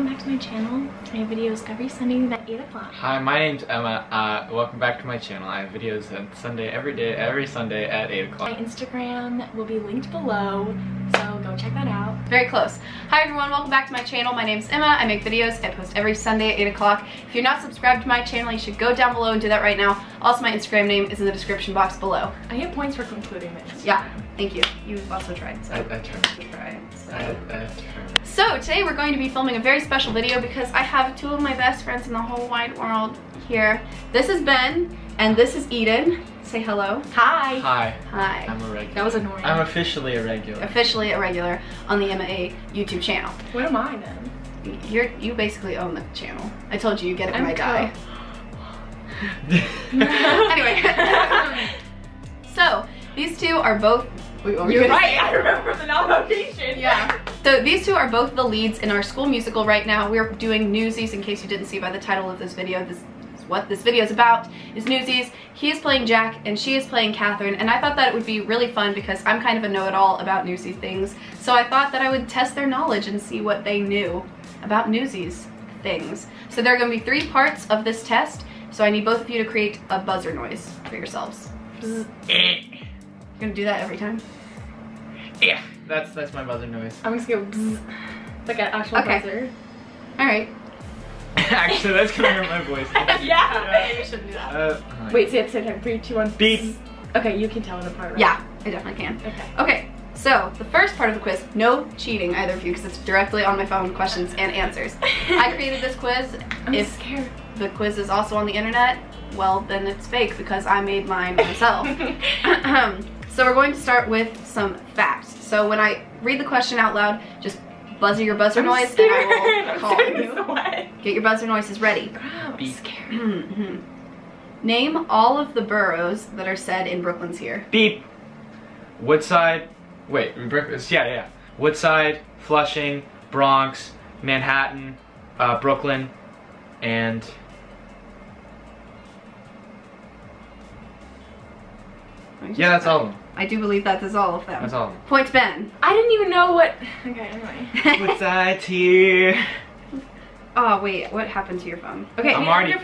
welcome back to my channel. I have videos every Sunday at 8 o'clock. Hi, my name's Emma. Welcome back to my channel. I have videos every Sunday at 8 o'clock. My Instagram will be linked below, so go check that out. Very close. Hi everyone, welcome back to my channel. My name's Emma. I make videos. I post every Sunday at 8 o'clock. If you're not subscribed to my channel, you should go down below and do that right now. Also, my Instagram name is in the description box below. I get points for concluding this. Yeah, thank you. You also tried, so. So today we're going to be filming a very special video because I have two of my best friends in the whole wide world here. This is Ben and this is Eden. Say hello. Hi. Hi. Hi. I'm a regular. That was annoying. I'm officially a regular. Officially a regular on the MA YouTube channel. What am I then? You basically own the channel. I told you get it when I die. Anyway. So these two are both. You're right. I remember the nomination. Yeah. So these two are both the leads in our school musical right now. We're doing Newsies, in case you didn't see by the title of this video. This is what this video is about, is Newsies. He is playing Jack and she is playing Catherine, and I thought that it would be really fun because I'm kind of a know-it-all about Newsies things. So I thought that I would test their knowledge and see what they knew about Newsies things. So there are going to be 3 parts of this test, so I need both of you to create a buzzer noise for yourselves. You're going to do that every time? Yeah. That's my buzzer noise. I'm just gonna bzz, like an actual buzzer. All right. Actually, that's gonna hurt my voice. Yeah, you shouldn't do that. Wait, so you have to say that. 3, 2, 1. Beep. Okay, you can tell it apart, right? Yeah, I definitely can. Okay. Okay. So the first part of the quiz, no cheating either of you, because it's directly on my phone, questions and answers. I created this quiz. I'm scared. The quiz is also on the internet. Well, then it's fake because I made mine myself. So we're going to start with some facts. So when I read the question out loud, just buzzer your buzzer noise and I will call you. Get your buzzer noises ready. Be scared. Name all of the boroughs that are said in Brooklyn's here. Beep. Woodside. Wait, yeah. Woodside, Flushing, Bronx, Manhattan, Brooklyn, and... Yeah, that's all of them. I do believe that is all of them. That's all of them. Point to Ben. I didn't even know what... Okay, anyway. Woodside here. Oh, wait. What happened to your phone? Okay. I'm already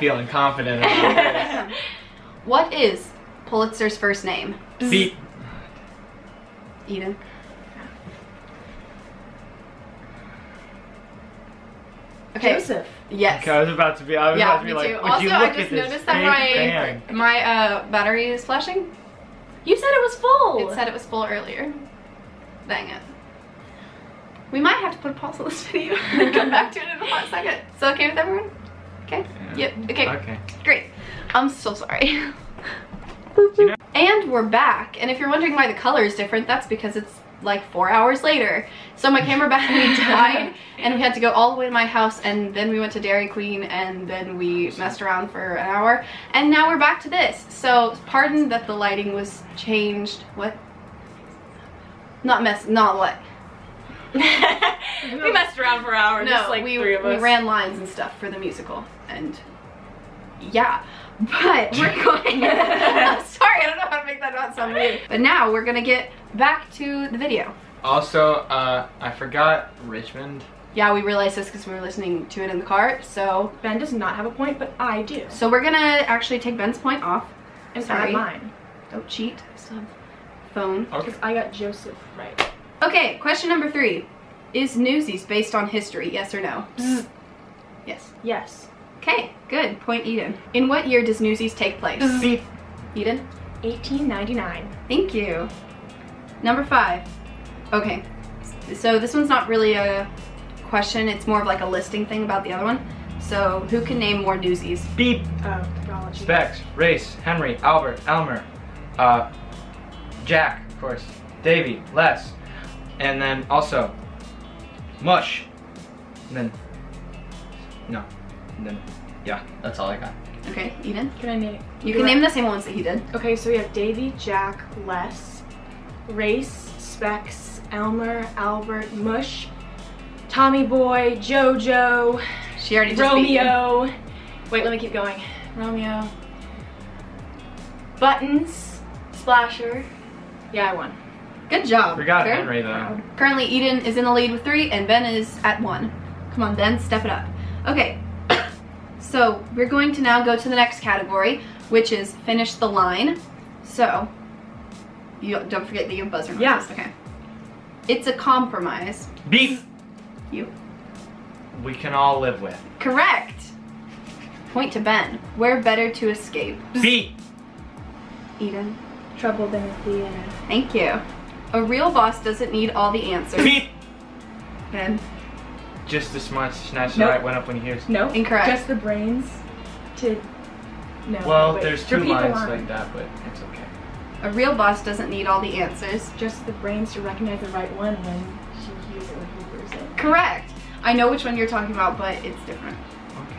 feeling confident. What is Pulitzer's first name? Beep. Eden. Okay. Joseph. Yes. Okay, I was about to be like, also, I just noticed that my battery is flashing. You said it was full. It said it was full earlier. Dang it. We might have to put a pause on this video and come back to it in a hot second. Is that okay with everyone? Okay? Yeah. Yep. Okay. Okay. Great. I'm so sorry. And we're back. And if you're wondering why the color is different, that's because it's like 4 hours later. So my camera battery died and we had to go all the way to my house, and then we went to Dairy Queen, and then we messed around for an hour, and now we're back to this. So pardon that the lighting was changed. What? We messed around for an hour. No, just like we ran lines and stuff for the musical, and yeah. But we're going, I'm sorry, I don't know how to make that not sound weird. But now we're gonna get back to the video. Also, I forgot Richmond. Yeah, we realized this because we were listening to it in the car, so. Ben does not have a point, but I do. So we're gonna actually take Ben's point off. I'm sorry. Mine. Don't cheat, I still have phone. Because I got Joseph right. Okay, question number 3. Is Newsies based on history, yes or no? Yes. Yes. Okay, good. Point Eden. In what year does Newsies take place? Eden? 1899. Thank you. Number 5. Okay, so this one's not really a question, it's more of like a listing thing about the other one. So, who can name more Newsies? Beep! Technology. Specs, Race, Henry, Albert, Elmer, Jack, of course, Davy, Les, and then also Mush, and then, no. And then, yeah, that's all I got. Okay, Eden? Can I name it? You can name the same ones that he did. Okay, so we have Davy, Jack, Les, Race, Specs, Elmer, Albert, Mush, Tommy Boy, Jojo, she already Romeo. Wait, let me keep going. Romeo. Buttons, Splasher. Yeah, I won. Good job. We got Henry, though. Currently, Eden is in the lead with 3, and Ben is at 1. Come on, then step it up. Okay, so we're going to now go to the next category, which is finish the line. So you don't forget that you have buzzer noises. Yeah. Okay. It's a compromise. Beef. You. We can all live with. Correct. Point to Ben. We're better to escape. B. Eden. Trouble than theater. Thank you. A real boss doesn't need all the answers. B. Ben. Just the smarts snatch the right one up when he hears. No. Incorrect. Just the brains to. No. Well, wait. There's two lines like that, but it's okay. A real boss doesn't need all the answers. Just the brains to recognize the right one when she hears it or he hears it. Correct. I know which one you're talking about, but it's different. Okay.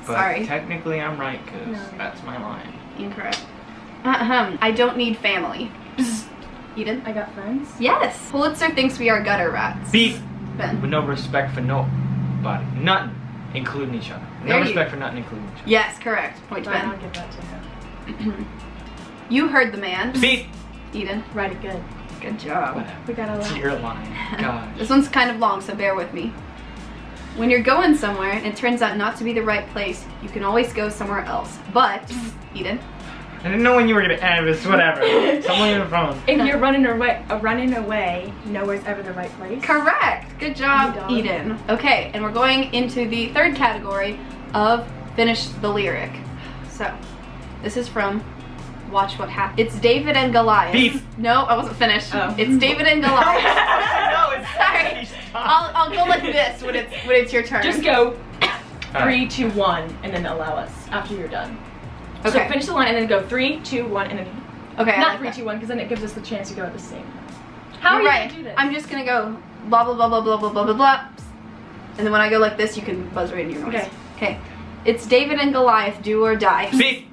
But sorry. Technically, I'm right because that's my line. Incorrect. I don't need family. Psst. Eden. I got friends. Yes. Pulitzer thinks we are gutter rats. Beef. Ben. With no respect for nobody. Nothing. Including each other. No respect for nothing, including each other. Yes, correct. Point to Ben. I'll give that to him. You heard the man. Beep. Eden. Write it good. Good job. Whatever. We got a lot. It's your line. Gosh. This one's kind of long, so bear with me. When you're going somewhere and it turns out not to be the right place, you can always go somewhere else. But, Eden. I didn't know when you were going to end this, whatever. Someone on the phone. If you're running away, nowhere's ever the right place. Correct. Good job, Eden. Okay, and we're going into the third category of finish the lyric. So, this is from Watch What Happens. It's David and Goliath. Beef. No, I wasn't finished. Oh. It's David and Goliath. No, it's sorry. I'll go like this when it's your turn. Just go 3, 2, 1, and then allow us after you're done. Okay. So finish the line and then go 3, 2, 1, and then. Okay. Not like 3, 2, 1, because then it gives us the chance to go at the same time. How you're are you right. gonna do this? I'm just gonna go blah blah blah blah blah blah blah blah blah, and then when I go like this, you can buzz right in your noise. Okay. Okay. It's David and Goliath, do or die. See.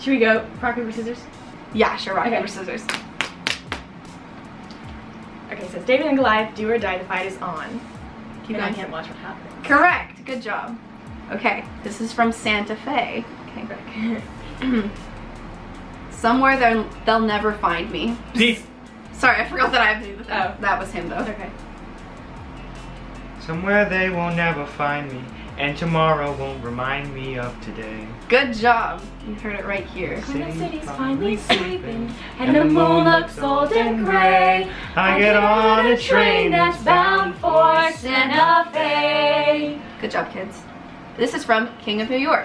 Should we go rock paper scissors? Yeah, sure. Rock paper scissors. Okay, so it's David and Goliath, do or die. The fight is on. Keep going. I can't watch what happens. Correct. Good job. Okay, this is from Santa Fe. Okay, quick. Somewhere they'll never find me. Please. Sorry, I forgot that I have to do the thing. Oh, that was him though. Okay. Somewhere they will never find me, and tomorrow won't remind me of today. Good job. You heard it right here. When the city's finally sleeping, and the moon looks old and gray, I get on a train that's bound for Santa Fe. Good job, kids. This is from King of New York.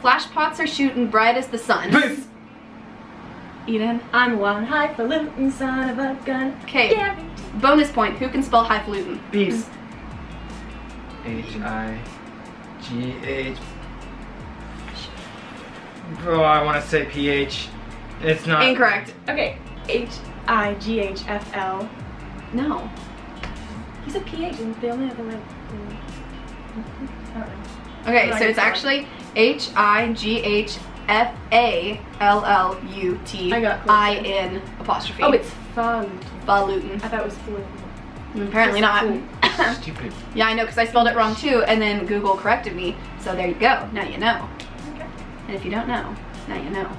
Flashpots are shooting bright as the sun. Peace. Eden. I'm one highfalutin son of a gun. Okay. Bonus point. Who can spell highfalutin? Peace. H-I-G-H. Bro, I want to say P-H. It's not. Incorrect. Okay. H-I-G-H-F-L. No. He's a P-H and they only have the right. Okay, so it's actually H-I-G-H-F-A-L-L-U-T-I-N apostrophe. Oh, it's Falutin. Falutin. I thought it was Falutin. Apparently not. Stupid. Yeah, I know, because I spelled it wrong too, and then Google corrected me. So there you go. Now you know. Okay. And if you don't know, now you know.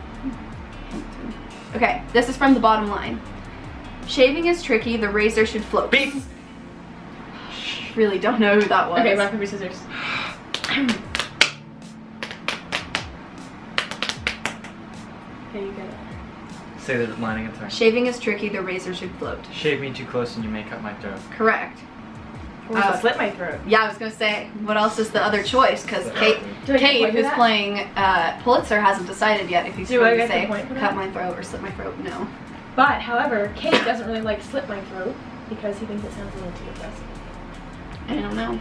Okay, this is from the bottom line. Shaving is tricky. The razor should float. Beep. Really don't know who that was. Okay, rock, paper, scissors. Okay, you get it. Say the line again, sorry. Shaving is tricky, the razor should float. Shave me too close and you make up my throat. Correct. Or slit my throat. Yeah, I was gonna say, what else is the other choice? Because Kate who's playing Pulitzer hasn't decided yet if he's going to say cut my throat or slit my throat, no. But, however, Kate doesn't really like slit my throat because he thinks it sounds a little too aggressive. I don't know.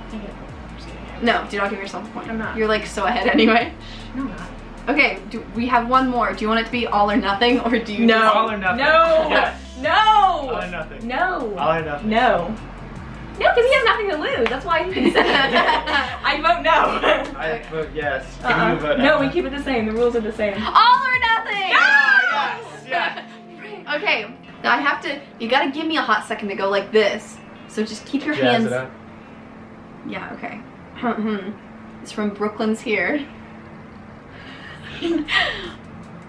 No, do not give yourself a point. I'm not. You're like so ahead anyway. No, I'm not. Okay, we have one more. Do you want it to be all or nothing or do you know? All or nothing. No! Yes. No! All or nothing. No! All or nothing. No. No, because he has nothing to lose. That's why he can say that. I vote no. I vote yes. You vote no, we keep it the same. The rules are the same. All or nothing! No! Yes! Yes! Okay, now I have to, you gotta give me a hot second to go like this. So just keep your hands. It up. Yeah, okay. It's from Brooklyn's here.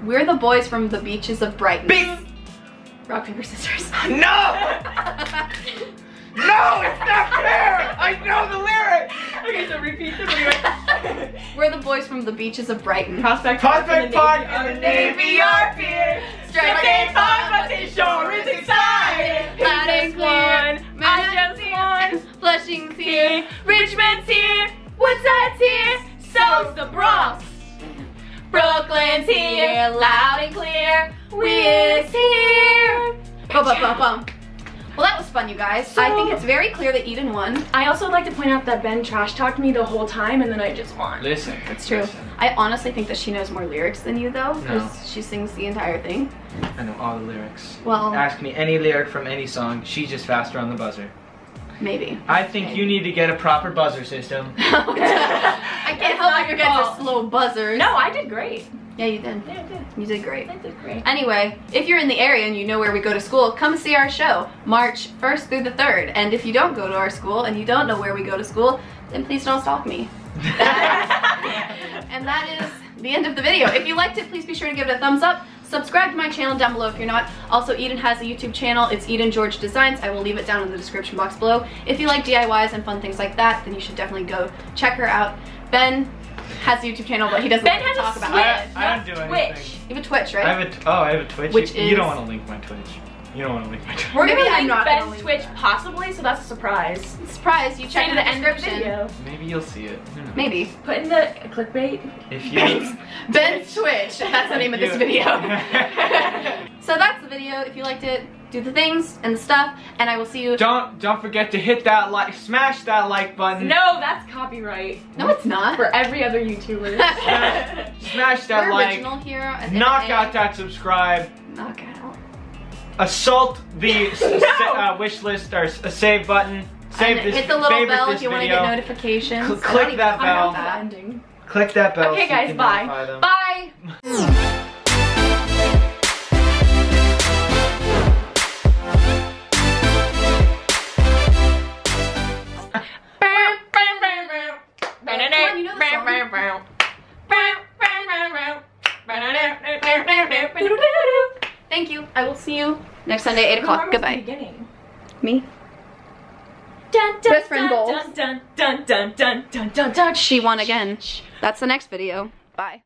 We're the boys from the beaches of Brighton. Rock, paper, scissors. No! No, it's not fair! I know the lyrics! Okay, so repeat the lyrics. We're the boys from the beaches of Brighton. Prospect Park and the Navy Yard pier. Striking fun, but the shore is exciting. Gladys won, I just won. Flushing's here, Richmond's here, Woodside's here, so's the Bronx. Brooklyn's here, loud and clear, we is here. Bum, bum, bum, bum. Well, that was fun, you guys. So, I think it's very clear that Eden won. I also would like to point out that Ben trash talked me the whole time and then I just won. Listen. It's true. Listen. I honestly think that she knows more lyrics than you, though, because she sings the entire thing. I know all the lyrics. Well, ask me any lyric from any song. She's just faster on the buzzer. Maybe. I think you need to get a proper buzzer system. I can't help you guys are slow buzzers. No, I did great. Yeah, you did. Yeah, I did. You did great. I did great. Anyway, if you're in the area and you know where we go to school, come see our show, March 1st through the 3rd. And if you don't go to our school and you don't know where we go to school, then please don't stalk me. And that is the end of the video. If you liked it, please be sure to give it a thumbs up. Subscribe to my channel down below if you're not. Also, Eden has a YouTube channel. It's Eden George Designs. I will leave it down in the description box below. If you like DIYs and fun things like that, then you should definitely go check her out. Ben has a YouTube channel, but he doesn't like to talk about it. I don't do anything. You have a Twitch, right? I have a Twitch. Which you don't want to link my Twitch. You don't want to link my Twitch. We're going to be the best Twitch possibly, so that's a surprise. Surprise, you check in the end of the video. Maybe you'll see it. Maybe. Put in the clickbait. If you Ben's Twitch. That's the name of this video. So that's the video. If you liked it, do the things and the stuff, and I will see you. Don't forget to hit that like, smash that like button. No, that's copyright. No, it's not. For every other YouTuber. Smash that We're like. Original here at knock out that subscribe. Knock out. Assault the wish list or save button. Save this. Hit the little bell if you want to get notifications. Click that bell. Click that bell. Okay, guys. Bye. Bye. Thank you. I will see you next Sunday, 8 o'clock. Goodbye. Me? Best friend goals. She won again. That's the next video. Bye.